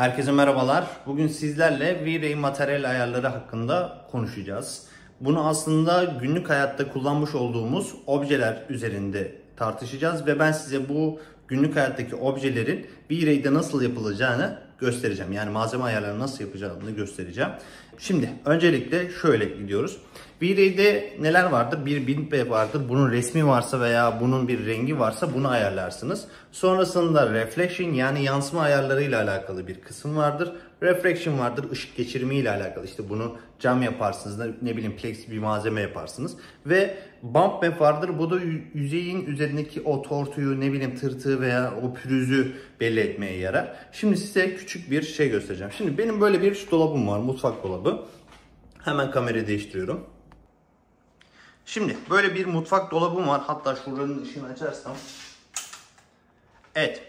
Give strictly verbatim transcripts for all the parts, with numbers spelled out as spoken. Herkese merhabalar. Bugün sizlerle V-Ray materyal ayarları hakkında konuşacağız. Bunu aslında günlük hayatta kullanmış olduğumuz objeler üzerinde tartışacağız ve ben size bu günlük hayattaki objelerin V-Ray'de nasıl yapılacağını göstereceğim. Yani malzeme ayarlarını nasıl yapacağını göstereceğim. Şimdi öncelikle şöyle gidiyoruz. V-Ray'de neler vardı? Bir bimp vardı. Bunun resmi varsa veya bunun bir rengi varsa bunu ayarlarsınız. Sonrasında reflection yani yansıma ayarlarıyla alakalı bir kısım vardır. Refraction vardır. Işık geçirimi ile alakalı. İşte bunu cam yaparsınız. Ne, ne bileyim plexi bir malzeme yaparsınız. Ve bump map vardır. Bu da yüzeyin üzerindeki o tortuyu, ne bileyim tırtığı veya o pürüzü belli etmeye yarar. Şimdi size küçük bir şey göstereceğim. Şimdi benim böyle bir dolabım var. Mutfak dolabı. Hemen kamerayı değiştiriyorum. Şimdi böyle bir mutfak dolabım var. Hatta şuranın ışığını açarsam. Evet.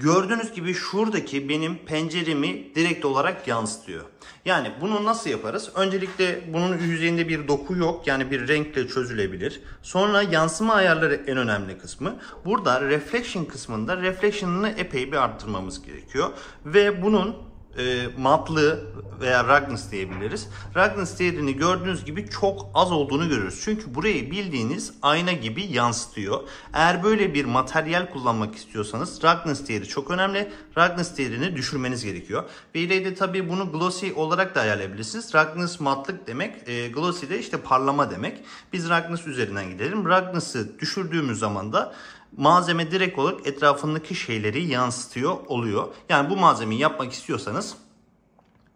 Gördüğünüz gibi şuradaki benim penceremi direkt olarak yansıtıyor. Yani bunu nasıl yaparız? Öncelikle bunun yüzeyinde bir doku yok. Yani bir renkle çözülebilir. Sonra yansıma ayarları en önemli kısmı. Burada reflection kısmında reflection'ını epey bir arttırmamız gerekiyor. Ve bunun E, maplı veya roughness diyebiliriz. Roughness değerini gördüğünüz gibi çok az olduğunu görürüz. Çünkü burayı bildiğiniz ayna gibi yansıtıyor. Eğer böyle bir materyal kullanmak istiyorsanız roughness değeri çok önemli. Roughness değerini düşürmeniz gerekiyor. V-Ray'de tabii bunu glossy olarak da ayarlayabilirsiniz. Roughness matlık demek. E, glossy de işte parlama demek. Biz roughness üzerinden gidelim. Roughness'ı düşürdüğümüz zaman da malzeme direkt olarak etrafındaki şeyleri yansıtıyor oluyor. Yani bu malzemeyi yapmak istiyorsanız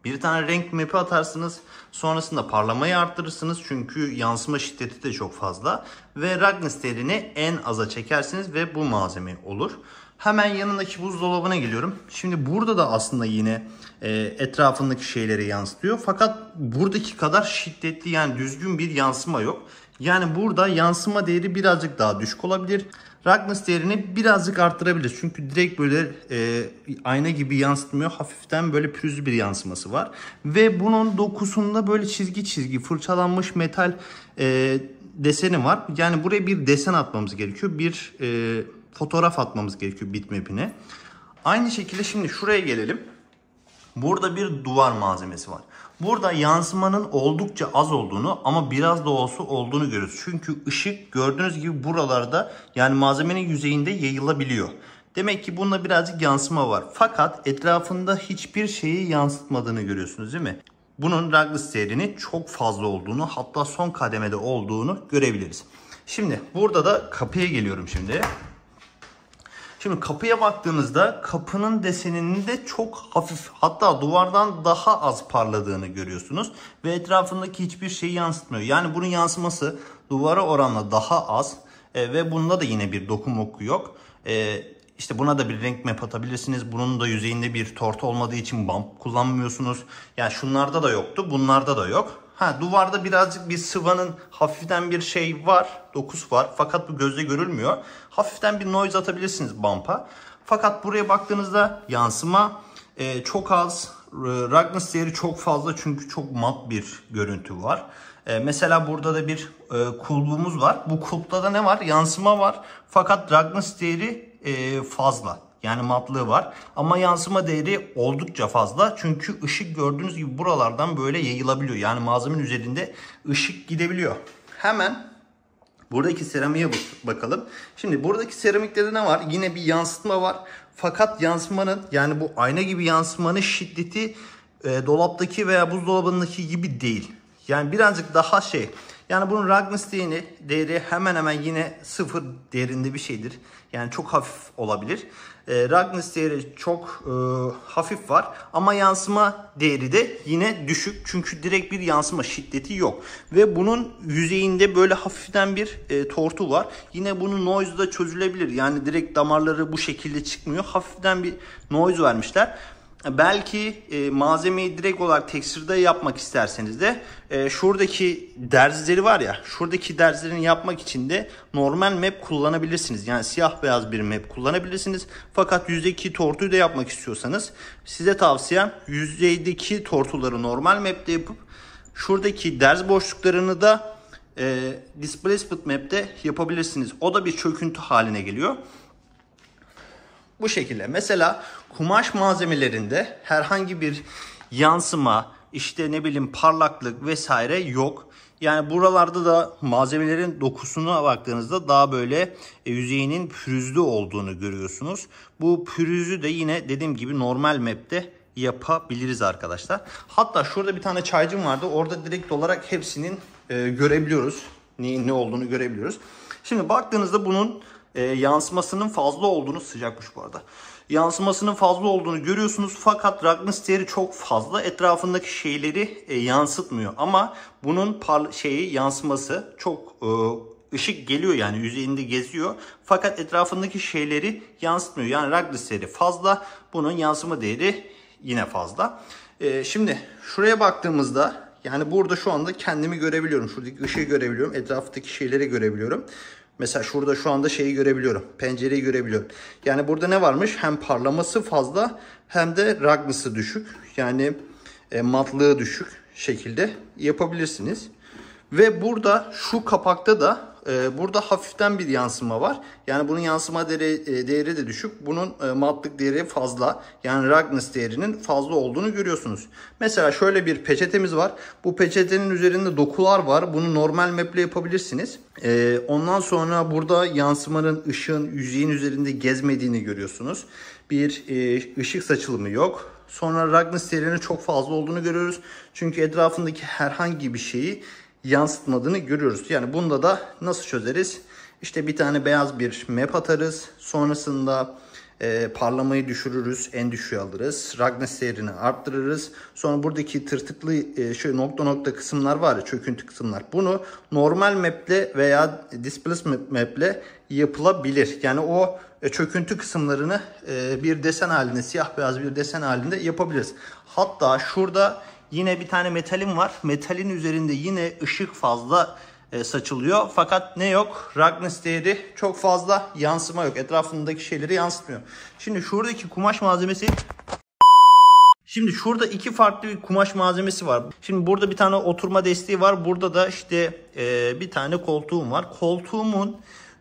bir tane renk map'i atarsınız. Sonrasında parlamayı arttırırsınız. Çünkü yansıma şiddeti de çok fazla. Ve roughness değerini en aza çekersiniz ve bu malzeme olur. Hemen yanındaki buzdolabına geliyorum. Şimdi burada da aslında yine e, etrafındaki şeyleri yansıtıyor. Fakat buradaki kadar şiddetli yani düzgün bir yansıma yok. Yani burada yansıma değeri birazcık daha düşük olabilir. Roughness değerini birazcık arttırabiliriz. Çünkü direkt böyle e, ayna gibi yansıtmıyor. Hafiften böyle pürüzlü bir yansıması var. Ve bunun dokusunda böyle çizgi çizgi fırçalanmış metal e, deseni var. Yani buraya bir desen atmamız gerekiyor. Bir e, fotoğraf atmamız gerekiyor bitmap'ine. Aynı şekilde şimdi şuraya gelelim. Burada bir duvar malzemesi var. Burada yansımanın oldukça az olduğunu ama biraz da olsa olduğunu görüyoruz. Çünkü ışık gördüğünüz gibi buralarda yani malzemenin yüzeyinde yayılabiliyor. Demek ki bunda birazcık yansıma var. Fakat etrafında hiçbir şeyi yansıtmadığını görüyorsunuz değil mi? Bunun roughness değerinin çok fazla olduğunu hatta son kademede olduğunu görebiliriz. Şimdi burada da kapıya geliyorum şimdi. Şimdi kapıya baktığınızda kapının deseninin de çok hafif hatta duvardan daha az parladığını görüyorsunuz. Ve etrafındaki hiçbir şeyi yansıtmıyor. Yani bunun yansıması duvara oranla daha az e, ve bunda da yine bir doku moku yok. E, işte buna da bir renk map atabilirsiniz. Bunun da yüzeyinde bir tortu olmadığı için bump kullanmıyorsunuz. Yani şunlarda da yoktu bunlarda da yok. Ha, duvarda birazcık bir sıvanın hafiften bir şey var, dokusu var fakat bu gözle görülmüyor. Hafiften bir noise atabilirsiniz bump'a. Fakat buraya baktığınızda yansıma e, çok az, roughness değeri çok fazla çünkü çok mat bir görüntü var. E, mesela burada da bir e, kulbumuz var. Bu kulpta da ne var? Yansıma var fakat roughness değeri e, fazla. Yani matlığı var. Ama yansıma değeri oldukça fazla. Çünkü ışık gördüğünüz gibi buralardan böyle yayılabiliyor. Yani malzemenin üzerinde ışık gidebiliyor. Hemen buradaki seramiğe bakalım. Şimdi buradaki seramikte ne var? Yine bir yansıtma var. Fakat yansımanın yani bu ayna gibi yansımanın şiddeti e, dolaptaki veya buzdolabındaki gibi değil. Yani birazcık daha şey. Yani bunun roughness değeri, değeri hemen hemen yine sıfır değerinde bir şeydir. Yani çok hafif olabilir. E, roughness değeri çok e, hafif var. Ama yansıma değeri de yine düşük. Çünkü direkt bir yansıma şiddeti yok. Ve bunun yüzeyinde böyle hafiften bir e, tortu var. Yine bunun noise da çözülebilir. Yani direkt damarları bu şekilde çıkmıyor. Hafiften bir noise vermişler. Belki e, malzemeyi direkt olarak tekstürde yapmak isterseniz de e, şuradaki derzleri var ya şuradaki derzlerini yapmak için de normal map kullanabilirsiniz. Yani siyah beyaz bir map kullanabilirsiniz. Fakat yüzeydeki tortuyu da yapmak istiyorsanız size tavsiyem yüzeydeki tortuları normal map'te yapıp şuradaki derz boşluklarını da e, displacement map'te yapabilirsiniz. O da bir çöküntü haline geliyor. Bu şekilde. Mesela kumaş malzemelerinde herhangi bir yansıma, işte ne bileyim parlaklık vesaire yok. Yani buralarda da malzemelerin dokusuna baktığınızda daha böyle yüzeyinin pürüzlü olduğunu görüyorsunuz. Bu pürüzü de yine dediğim gibi normal map'te yapabiliriz arkadaşlar. Hatta şurada bir tane çaycım vardı. Orada direkt olarak hepsinin e, görebiliyoruz. Neyin ne olduğunu görebiliyoruz. Şimdi baktığınızda bunun e, yansımasının fazla olduğunu, sıcakmış bu arada. Yansımasının fazla olduğunu görüyorsunuz. Fakat Ragnis değeri çok fazla. Etrafındaki şeyleri e, yansıtmıyor. Ama bunun parla şeyi yansıması çok e, ışık geliyor, yani yüzeyinde geziyor. Fakat etrafındaki şeyleri yansıtmıyor. Yani Ragnis değeri fazla. Bunun yansıma değeri yine fazla. Ee, şimdi şuraya baktığımızda, yani burada şu anda kendimi görebiliyorum. Şuradaki ışığı görebiliyorum. Etraftaki şeyleri görebiliyorum. Mesela şurada şu anda şeyi görebiliyorum. Pencereyi görebiliyorum. Yani burada ne varmış? Hem parlaması fazla hem de Ragnis'i düşük. Yani e, matlığı düşük şekilde yapabilirsiniz. Ve burada şu kapakta da burada hafiften bir yansıma var. Yani bunun yansıma değeri, değeri de düşük. Bunun matlık değeri fazla. Yani Ragnis değerinin fazla olduğunu görüyorsunuz. Mesela şöyle bir peçetemiz var. Bu peçetenin üzerinde dokular var. Bunu normal maple yapabilirsiniz. Ondan sonra burada yansımanın, ışığın yüzeyin üzerinde gezmediğini görüyorsunuz. Bir ışık saçılımı yok. Sonra Ragnis değerinin çok fazla olduğunu görüyoruz. Çünkü etrafındaki herhangi bir şeyi yansıtmadığını görüyoruz. Yani bunda da nasıl çözeriz? İşte bir tane beyaz bir map atarız. Sonrasında e, parlamayı düşürürüz. En düşüğü alırız. Ragnis değerini arttırırız. Sonra buradaki tırtıklı e, şöyle nokta nokta kısımlar var ya, çöküntü kısımlar. Bunu normal maple veya displacement maple yapılabilir. Yani o e, çöküntü kısımlarını e, bir desen halinde, siyah beyaz bir desen halinde yapabiliriz. Hatta şurada yine bir tane metalim var. Metalin üzerinde yine ışık fazla e, saçılıyor. Fakat ne yok? Ragnis değeri çok fazla, yansıma yok. Etrafındaki şeyleri yansıtmıyor. Şimdi şuradaki kumaş malzemesi... Şimdi şurada iki farklı bir kumaş malzemesi var. Şimdi burada bir tane oturma desteği var. Burada da işte e, bir tane koltuğum var. Koltuğumun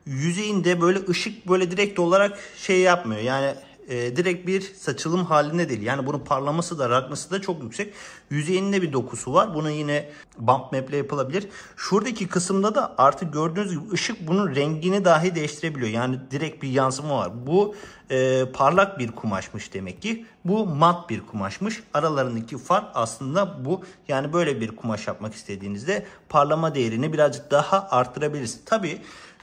yüzeyinde böyle ışık böyle direkt olarak şey yapmıyor. Yani... E, direkt bir saçılım haline değil. Yani bunun parlaması da Ragnis'i de çok yüksek. Yüzeyinde bir dokusu var. Bunu yine bump map'le yapılabilir. Şuradaki kısımda da artık gördüğünüz gibi ışık bunun rengini dahi değiştirebiliyor. Yani direkt bir yansıma var. Bu e, parlak bir kumaşmış demek ki. Bu mat bir kumaşmış. Aralarındaki fark aslında bu. Yani böyle bir kumaş yapmak istediğinizde parlama değerini birazcık daha arttırabilirsiniz. Tabii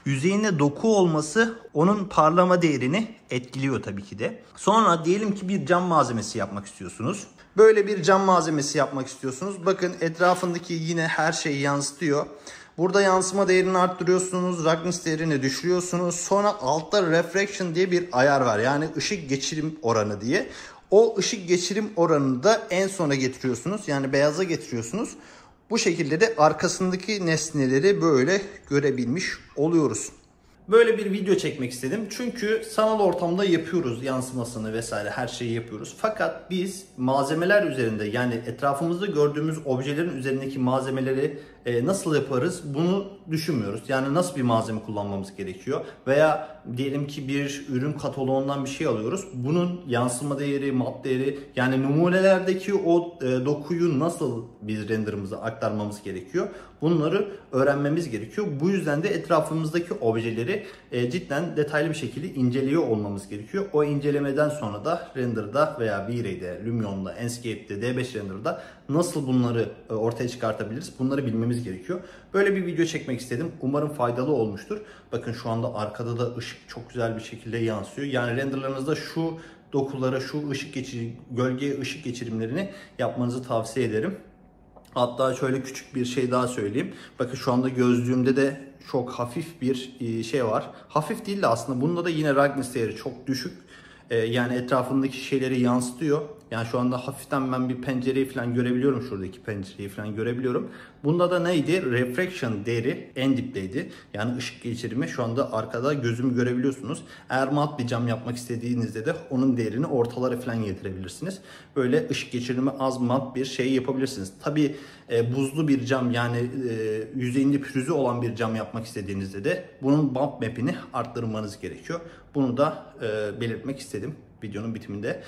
yüzeyinde doku olması onun parlama değerini etkiliyor tabii ki de. Sonra diyelim ki bir cam malzemesi yapmak istiyorsunuz. Böyle bir cam malzemesi yapmak istiyorsunuz. Bakın etrafındaki yine her şeyi yansıtıyor. Burada yansıma değerini arttırıyorsunuz. Ragnis değerini düşürüyorsunuz. Sonra altta refraction diye bir ayar var. Yani ışık geçirim oranı diye. O ışık geçirim oranını da en sona getiriyorsunuz. Yani beyaza getiriyorsunuz. Bu şekilde de arkasındaki nesneleri böyle görebilmiş oluyoruz. Böyle bir video çekmek istedim. Çünkü sanal ortamda yapıyoruz yansımasını vesaire, her şeyi yapıyoruz. Fakat biz malzemeler üzerinde, yani etrafımızda gördüğümüz objelerin üzerindeki malzemeleri e, nasıl yaparız bunu düşünmüyoruz. Yani nasıl bir malzeme kullanmamız gerekiyor veya diyelim ki bir ürün kataloğundan bir şey alıyoruz. Bunun yansıma değeri, mat değeri, yani numunelerdeki o e, dokuyu nasıl biz renderımıza aktarmamız gerekiyor. Bunları öğrenmemiz gerekiyor. Bu yüzden de etrafımızdaki objeleri cidden detaylı bir şekilde inceliyor olmamız gerekiyor. O incelemeden sonra da render'da veya V-Ray'de, Lumion'da, Enscape'de, D beş render'da nasıl bunları ortaya çıkartabiliriz? Bunları bilmemiz gerekiyor. Böyle bir video çekmek istedim. Umarım faydalı olmuştur. Bakın şu anda arkada da ışık çok güzel bir şekilde yansıyor. Yani renderlarınızda şu dokulara, şu ışık geçici, gölgeye ışık geçirimlerini yapmanızı tavsiye ederim. Hatta şöyle küçük bir şey daha söyleyeyim. Bakın şu anda gözlüğümde de çok hafif bir şey var. Hafif değil de aslında bunda da yine Ragnis değeri çok düşük. Yani etrafındaki şeyleri yansıtıyor. Yani şu anda hafiften ben bir pencereyi falan görebiliyorum. Şuradaki pencereyi falan görebiliyorum. Bunda da neydi? Refraction değeri en dipteydi. Yani ışık geçirimi şu anda arkada gözümü görebiliyorsunuz. Eğer mat bir cam yapmak istediğinizde de onun değerini ortalara falan getirebilirsiniz. Böyle ışık geçirimi az mat bir şey yapabilirsiniz. Tabi e, buzlu bir cam, yani e, yüzeyinde pürüzü olan bir cam yapmak istediğinizde de bunun bump map'ini arttırmanız gerekiyor. Bunu da e, belirtmek istedim. videonun bitiminde.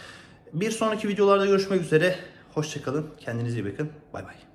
Bir sonraki videolarda görüşmek üzere. Hoşça kalın. Kendinize iyi bakın. Bay bay.